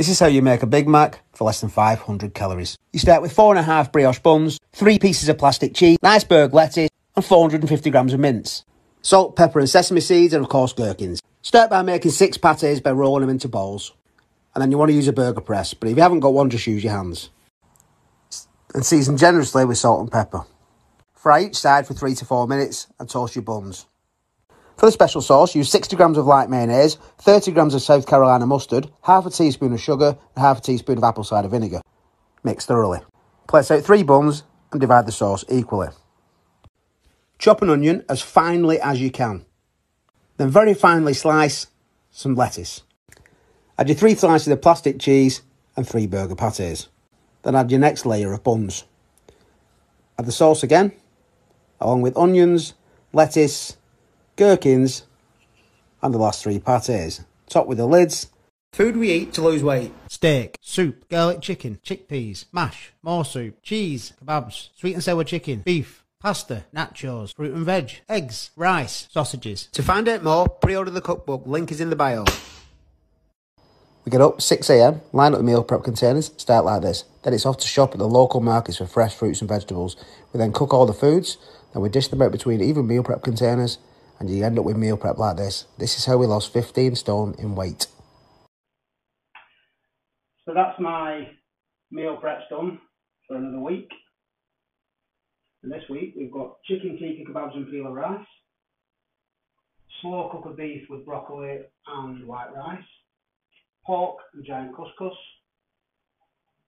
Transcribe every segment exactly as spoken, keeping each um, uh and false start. This is how you make a Big Mac for less than five hundred calories. You start with four and a half brioche buns, three pieces of plastic cheese, an iceberg lettuce, and four hundred fifty grams of mince. Salt, pepper and sesame seeds, and of course gherkins. Start by making six patties by rolling them into balls. And then you want to use a burger press, but if you haven't got one, just use your hands. And season generously with salt and pepper. Fry each side for three to four minutes and toast your buns. For the special sauce, use sixty grams of light mayonnaise, thirty grams of South Carolina mustard, half a teaspoon of sugar and half a teaspoon of apple cider vinegar. Mix thoroughly. Place out three buns and divide the sauce equally. Chop an onion as finely as you can. Then very finely slice some lettuce. Add your three slices of plastic cheese and three burger patties. Then add your next layer of buns. Add the sauce again, along with onions, lettuce, gherkins and the last three patties. Top with the lids. Food we eat to lose weight. Steak, soup, garlic chicken, chickpeas, mash, more soup, cheese, kebabs, sweet and sour chicken, beef, pasta, nachos, fruit and veg, eggs, rice, sausages. To find out more, pre-order the cookbook. Link is in the bio. We get up six a m, line up the meal prep containers, start like this. Then it's off to shop at the local markets for fresh fruits and vegetables. We then cook all the foods, then we dish them out between even meal prep containers, and you end up with meal prep like this. This is how we lost fifteen stone in weight. So that's my meal prep done for another week. And this week we've got chicken tikka kebabs and pila rice, slow cooker beef with broccoli and white rice, pork and giant couscous,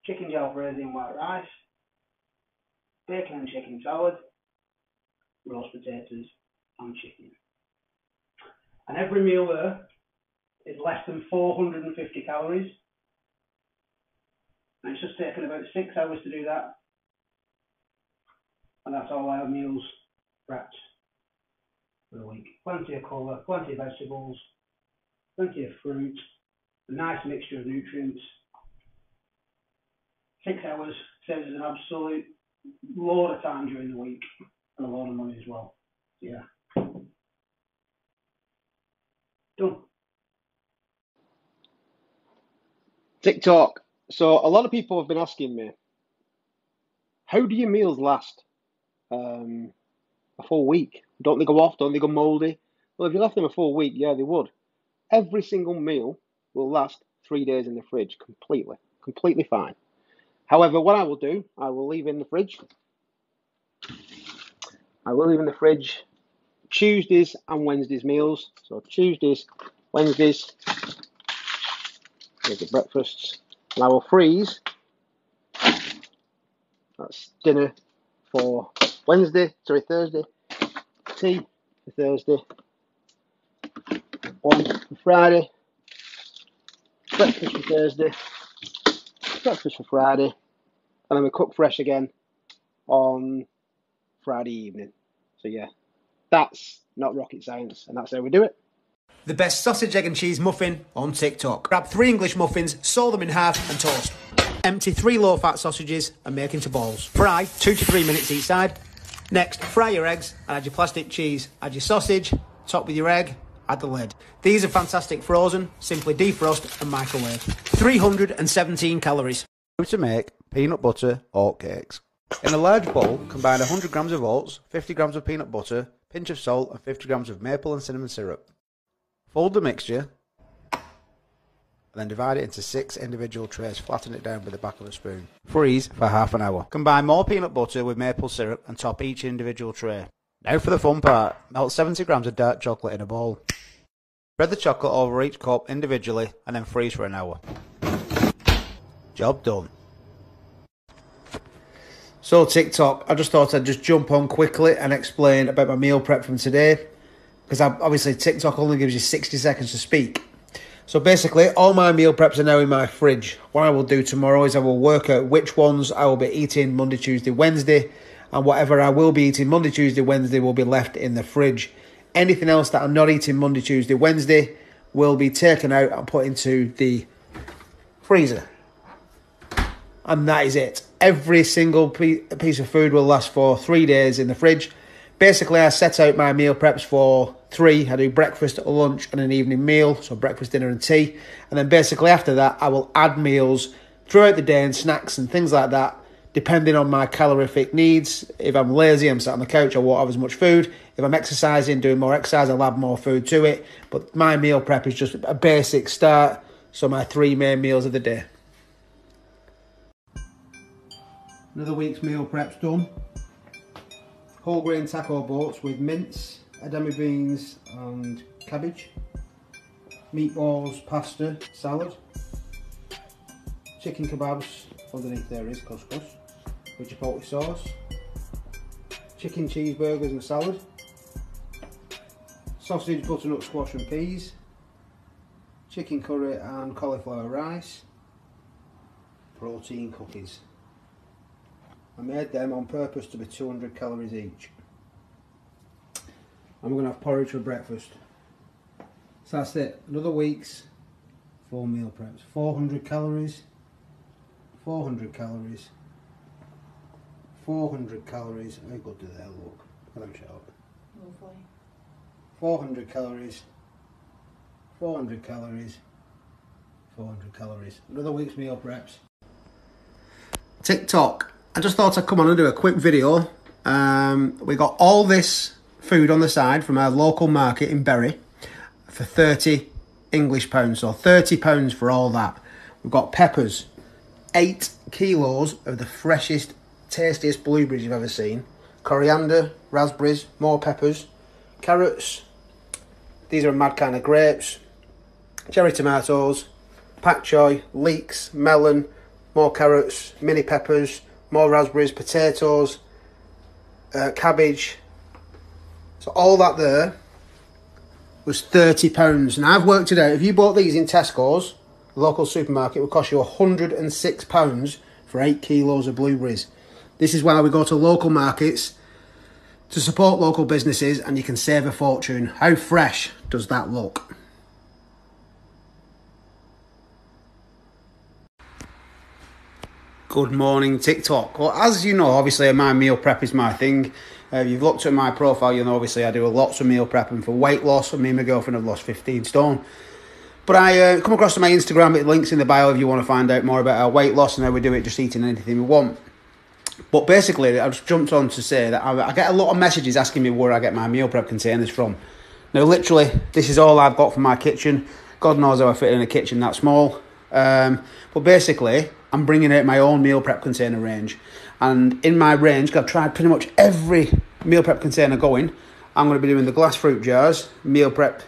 chicken jalfrezi and white rice, bacon and chicken salad, roast potatoes and chicken. And every meal there is less than four hundred fifty calories. And it's just taken about six hours to do that. And that's all our meals prepped for the week. Plenty of colour, plenty of vegetables, plenty of fruit, a nice mixture of nutrients. Six hours saves us an absolute load of time during the week and a load of money as well. Yeah. Done. TikTok. So a lot of people have been asking me, how do your meals last um, a full week? Don't they go off? Don't they go mouldy? Well, if you left them a full week, yeah, they would. Every single meal will last three days in the fridge completely, completely fine. However, what I will do, I will leave in the fridge. I will leave in the fridge Tuesdays and Wednesdays meals. So Tuesdays, Wednesdays, here's the breakfasts. And I will freeze. That's dinner for Wednesday, sorry, Thursday. Tea for Thursday. One for Friday. Breakfast for Thursday. Breakfast for Friday. And then we cook fresh again on Friday evening. So yeah, that's not rocket science, and that's how we do it. The best sausage, egg and cheese muffin on TikTok. Grab three English muffins, saw them in half and toast. Empty three low-fat sausages and make into balls. Fry two to three minutes each side. Next, fry your eggs and add your plastic cheese. Add your sausage, top with your egg, add the lid. These are fantastic frozen, simply defrost and microwave. three hundred seventeen calories. How to make peanut butter oat cakes. In a large bowl, combine one hundred grams of oats, fifty grams of peanut butter, pinch of salt and fifty grams of maple and cinnamon syrup. Fold the mixture and then divide it into six individual trays, flatten it down with the back of a spoon. Freeze for half an hour. Combine more peanut butter with maple syrup and top each individual tray. Now for the fun part, melt seventy grams of dark chocolate in a bowl. Spread the chocolate over each cup individually and then freeze for an hour. Job done. So TikTok, I just thought I'd just jump on quickly and explain about my meal prep from today, because obviously TikTok only gives you sixty seconds to speak. So basically, all my meal preps are now in my fridge. What I will do tomorrow is I will work out which ones I will be eating Monday, Tuesday, Wednesday, and whatever I will be eating Monday, Tuesday, Wednesday will be left in the fridge. Anything else that I'm not eating Monday, Tuesday, Wednesday will be taken out and put into the freezer. And that is it. Every single piece of food will last for three days in the fridge. Basically, I set out my meal preps for three, I do breakfast, a lunch, and an evening meal, so breakfast, dinner, and tea. And then basically after that, I will add meals throughout the day and snacks and things like that, depending on my calorific needs. If I'm lazy, I'm sat on the couch, I won't have as much food. If I'm exercising, doing more exercise, I'll add more food to it. But my meal prep is just a basic start, so my three main meals of the day. Another week's meal prep's done. Whole grain taco boats with mince, edamame beans and cabbage, meatballs, pasta, salad, chicken kebabs, underneath there is couscous with chipotle sauce, chicken cheeseburgers and salad, sausage, butternut squash and peas, chicken curry and cauliflower rice, protein cookies. I made them on purpose to be two hundred calories each. I'm going to have porridge for breakfast. So that's it, another week's four meal preps. four hundred calories, four hundred calories, four hundred calories. How good do they look? Let them shut up. Lovely. four hundred calories, four hundred calories, four hundred calories. Another week's meal preps. TikTok. I just thought I'd come on and do a quick video. Um, we got all this food on the side from our local market in Bury for thirty English pounds, so thirty pounds for all that. We've got peppers, eight kilos of the freshest, tastiest blueberries you've ever seen, coriander, raspberries, more peppers, carrots, these are a mad kind of grapes, cherry tomatoes, pak choy, leeks, melon, more carrots, mini peppers, more raspberries, potatoes, uh, cabbage. So all that there was thirty pounds. And I've worked it out. If you bought these in Tesco's, the local supermarket, it would cost you one hundred and six pounds for eight kilos of blueberries. This is why we go to local markets, to support local businesses, and you can save a fortune. How fresh does that look? Good morning, TikTok. Well, as you know, obviously my meal prep is my thing. Uh, if you've looked at my profile, you'll know obviously I do a lot of meal prepping for weight loss, and me and my girlfriend have lost fifteen stone. But I uh, come across to my Instagram, it links in the bio if you want to find out more about our weight loss and how we do it, just eating anything we want. But basically, I just jumped on to say that I, I get a lot of messages asking me where I get my meal prep containers from. Now, literally, this is all I've got from my kitchen. God knows how I fit in a kitchen that small. Um, but basically, I'm bringing out my own meal prep container range. And in my range, I've tried pretty much every meal prep container going. I'm going to be doing the glass fruit jars, meal prep,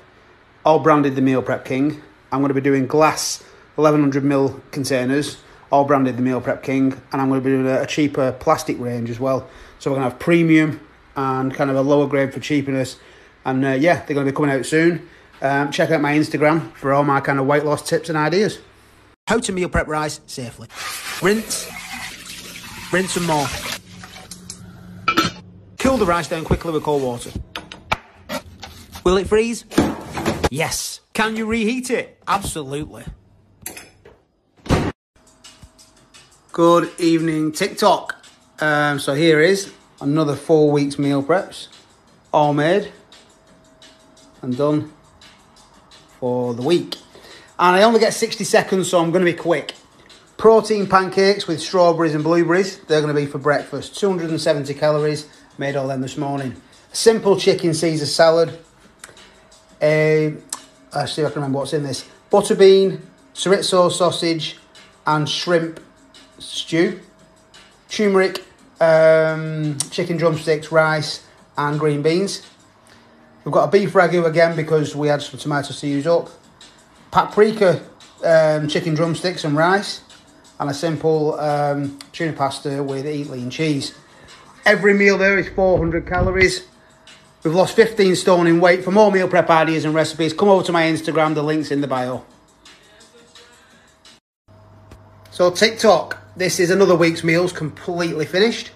all branded The Meal Prep King. I'm going to be doing glass eleven hundred milliliter containers, all branded The Meal Prep King. And I'm going to be doing a cheaper plastic range as well. So we're going to have premium and kind of a lower grade for cheapness. And uh, yeah, they're going to be coming out soon. Um, check out my Instagram for all my kind of weight loss tips and ideas. How to meal prep rice safely. Rinse, rinse some more. Cool the rice down quickly with cold water. Will it freeze? Yes. Can you reheat it? Absolutely. Good evening, TikTok. Um, so here is another four weeks meal preps, all made and done for the week. And I only get sixty seconds, so I'm going to be quick. Protein pancakes with strawberries and blueberries. They're going to be for breakfast. two hundred and seventy calories. Made all them this morning. Simple chicken Caesar salad. A, let's see if I can remember what's in this. Butter bean, chorizo sausage, and shrimp stew. Turmeric, um, chicken drumsticks, rice, and green beans. We've got a beef ragu again because we had some tomatoes to use up. Paprika, um, chicken drumsticks and rice. And a simple um, tuna pasta with eat lean cheese. Every meal there is four hundred calories. We've lost fifteen stone in weight. For more meal prep ideas and recipes, come over to my Instagram. The link's in the bio. So TikTok, this is another week's meals completely finished.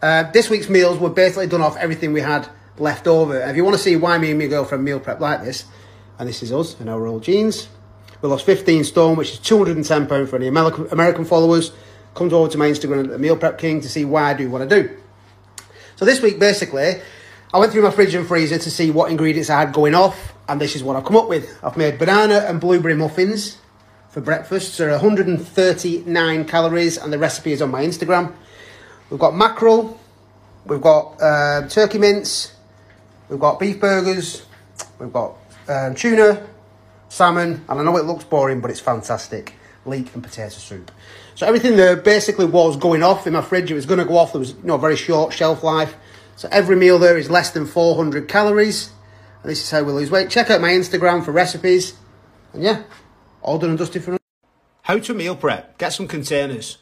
Uh, this week's meals were basically done off everything we had left over. If you want to see why me and my girlfriend meal prep like this, and this is us in our old jeans. We lost fifteen stone, which is two hundred and ten pounds for any American, American followers. Come over to my Instagram at The Meal Prep King to see why I do what I do. So this week, basically, I went through my fridge and freezer to see what ingredients I had going off, and this is what I've come up with. I've made banana and blueberry muffins for breakfast. So one hundred thirty-nine calories, and the recipe is on my Instagram. We've got mackerel, we've got uh, turkey mince, we've got beef burgers, we've got um, tuna, salmon, and I know it looks boring, but it's fantastic. Leek and potato soup. So everything there basically was going off in my fridge. It was going to go off. There was, you know, very short shelf life. So every meal there is less than four hundred calories. And this is how we lose weight. Check out my Instagram for recipes. And yeah, all done and dusted for now. How to meal prep. Get some containers.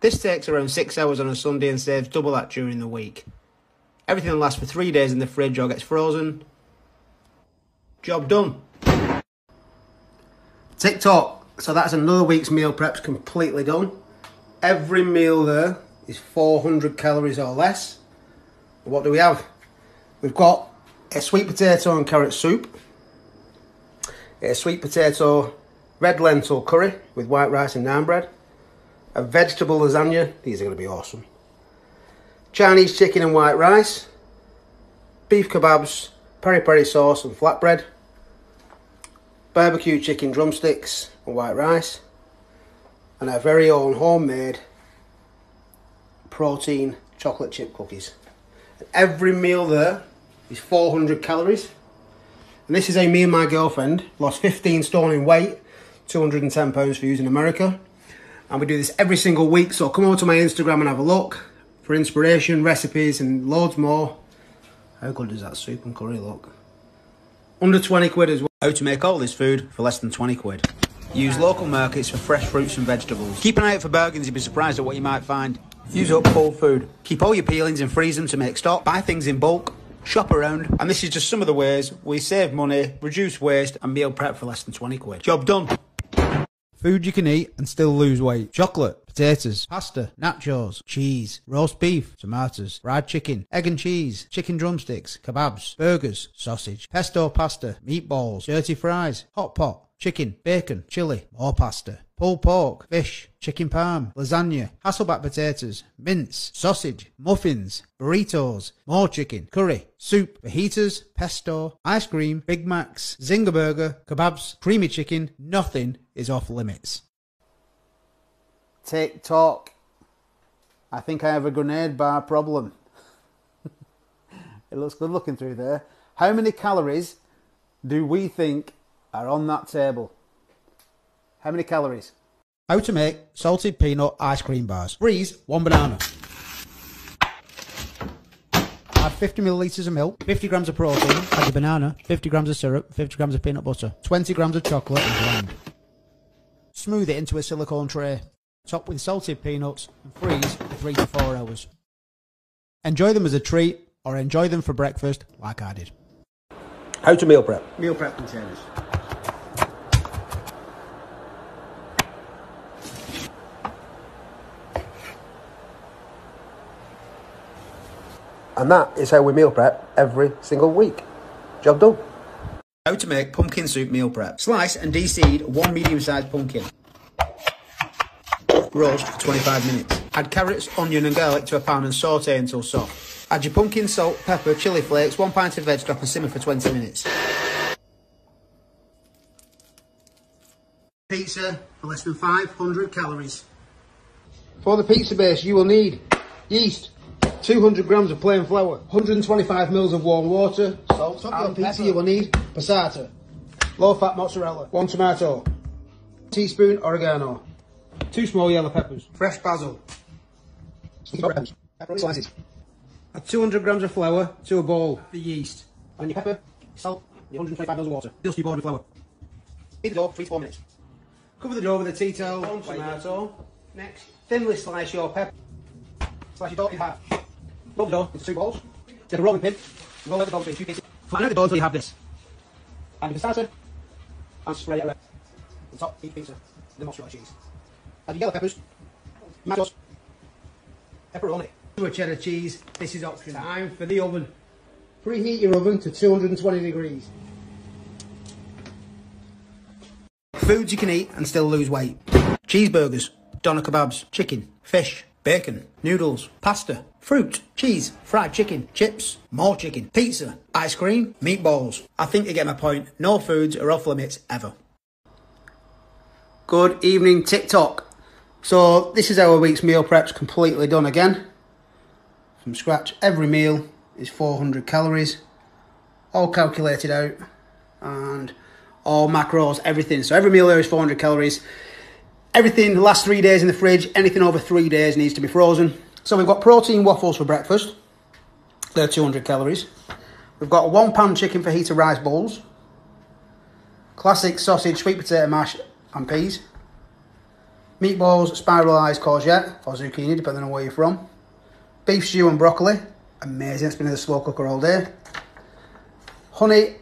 This takes around six hours on a Sunday and saves double that during the week. Everything lasts for three days in the fridge or gets frozen. Job done. TikTok. So that's another week's meal prep's completely done. Every meal there is four hundred calories or less. What do we have? We've got a sweet potato and carrot soup, a sweet potato red lentil curry with white rice and naan bread, a vegetable lasagna, these are going to be awesome, Chinese chicken and white rice, beef kebabs, peri peri sauce and flatbread, barbecue chicken drumsticks and white rice, and our very own homemade protein chocolate chip cookies. And every meal there is four hundred calories. And this is how me and my girlfriend lost fifteen stone in weight, two hundred and ten pounds for using America. And we do this every single week, so come over to my Instagram and have a look for inspiration, recipes, and loads more. How good does that soup and curry look? Under twenty quid as well. How to make all this food for less than twenty quid. Use local markets for fresh fruits and vegetables. Keep an eye out for bargains, you'll be surprised at what you might find. Use up whole food. Keep all your peelings and freeze them to make stock. Buy things in bulk, shop around. And this is just some of the ways we save money, reduce waste, and meal prep for less than twenty quid. Job done. Food you can eat and still lose weight. Chocolate, potatoes, pasta, nachos, cheese, roast beef, tomatoes, fried chicken, egg and cheese, chicken drumsticks, kebabs, burgers, sausage, pesto pasta, meatballs, dirty fries, hot pot, chicken, bacon, chili, more pasta, pulled pork, fish, chicken parm, lasagna, Hasselback potatoes, mince, sausage, muffins, burritos, more chicken, curry, soup, fajitas, pesto, ice cream, Big Macs, Zinger burger, kebabs, creamy chicken, nothing is off limits. TikTok. I think I have a grenade bar problem. It looks good looking through there. How many calories do we think are on that table? How many calories? How to make salted peanut ice cream bars. Freeze one banana. Add fifty millilitres of milk, fifty grams of protein, add your banana, fifty grams of syrup, fifty grams of peanut butter, twenty grams of chocolate and blend. Smooth it into a silicone tray. Top with salted peanuts and freeze for three to four hours. Enjoy them as a treat or enjoy them for breakfast like I did. How to meal prep. Meal prep containers. And that is how we meal prep every single week. Job done. How to make pumpkin soup meal prep. Slice and de-seed one medium-sized pumpkin. Roast for twenty-five minutes. Add carrots, onion and garlic to a pan and saute until soft. Add your pumpkin, salt, pepper, chilli flakes, one pint of veg stock and simmer for twenty minutes. Pizza for less than five hundred calories. For the pizza base you will need yeast, two hundred grams of plain flour, one hundred twenty-five mils of warm water, salt, and pizza pepper. You will need passata, low-fat mozzarella, one tomato, teaspoon oregano, two small yellow peppers, fresh basil, slices. Add two hundred grams of flour to a bowl for yeast. And your pepper, salt, your one hundred twenty-five mils of water. Dust your board with flour. Heat the dough for three to four minutes. Cover the dough with a tea towel. One tomato. Next, thinly slice your pepper. Slice your dough in half. Roll the dough into two balls. Take a rolling pin. Roll out the dough into two pieces. Flatten out the dough until you have this. Add your pistachio and spray it around. On top, eat pizza. Then mozzarella cheese. Add your yellow peppers. Tomatoes. Pepperoni. To a cheddar cheese, this is optional. Time for the oven. Preheat your oven to two hundred twenty degrees. Foods you can eat and still lose weight. Cheeseburgers, doner kebabs, chicken, fish, bacon, noodles, pasta, fruit, cheese, fried chicken, chips, more chicken, pizza, ice cream, meatballs. I think you get my point. No foods are off limits ever. Good evening, TikTok. So this is our week's meal preps completely done again. From scratch, every meal is four hundred calories, all calculated out, and all macros, everything. So every meal there is four hundred calories. Everything lasts three days in the fridge. Anything over three days needs to be frozen. So we've got protein waffles for breakfast. They're two hundred calories. We've got one pound chicken fajita rice balls. Classic sausage, sweet potato mash and peas. Meatballs, spiralised courgette or zucchini, depending on where you're from. Beef stew and broccoli. Amazing, it's been in the slow cooker all day. Honey,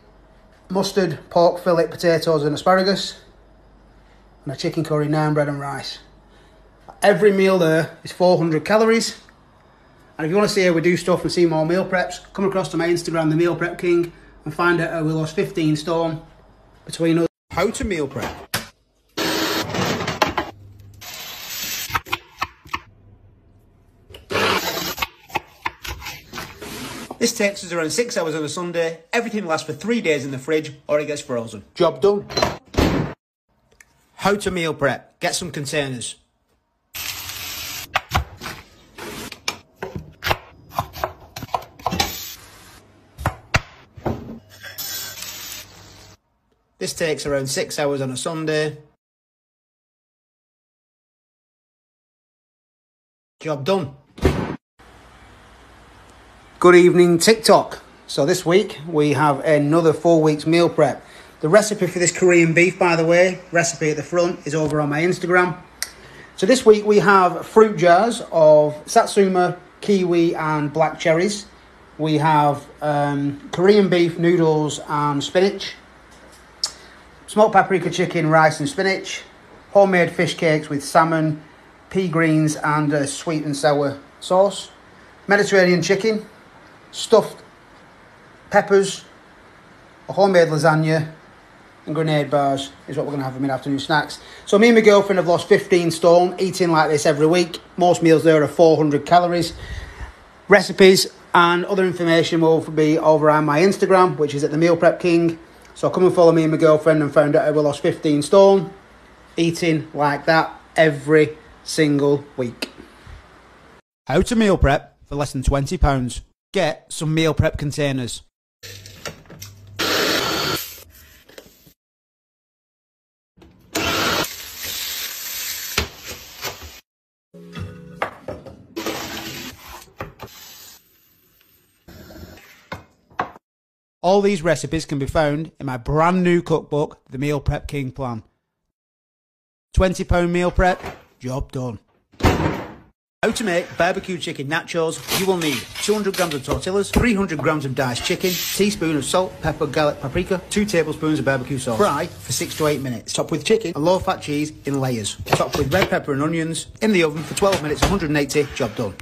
mustard, pork fillet, potatoes and asparagus. And a chicken curry, naan bread and rice. Every meal there is four hundred calories. And if you want to see how we do stuff and see more meal preps, come across to my Instagram, The Meal Prep King, and find out how we lost fifteen stone between us. How to meal prep. This takes us around six hours on a Sunday. Everything lasts for three days in the fridge or it gets frozen. Job done. How to meal prep. Get some containers. This takes around six hours on a Sunday. Job done. Good evening, TikTok. So this week we have another four weeks meal prep. The recipe for this Korean beef, by the way, recipe at the front, is over on my Instagram. So this week we have fruit jars of satsuma, kiwi and black cherries. We have um, Korean beef, noodles and spinach. Smoked paprika chicken, rice and spinach. Homemade fish cakes with salmon, pea greens and a sweet and sour sauce. Mediterranean chicken. Stuffed peppers, a homemade lasagna and grenade bars is what we're going to have for mid-afternoon snacks. So me and my girlfriend have lost fifteen stone eating like this every week. Most meals there are four hundred calories. Recipes and other information will be over on my Instagram, which is at The Meal Prep King. So come and follow me and my girlfriend and found out how we lost fifteen stone eating like that every single week. How to meal prep for less than twenty pounds. Get some meal prep containers. All these recipes can be found in my brand new cookbook, The Meal Prep King Plan. twenty pound meal prep, job done. How to make barbecue chicken nachos. You will need two hundred grams of tortillas, three hundred grams of diced chicken, teaspoon of salt, pepper, garlic, paprika, two tablespoons of barbecue sauce. Fry for six to eight minutes. Top with chicken and low-fat cheese in layers. Top with red pepper and onions. In the oven for twelve minutes, one hundred eighty, job done.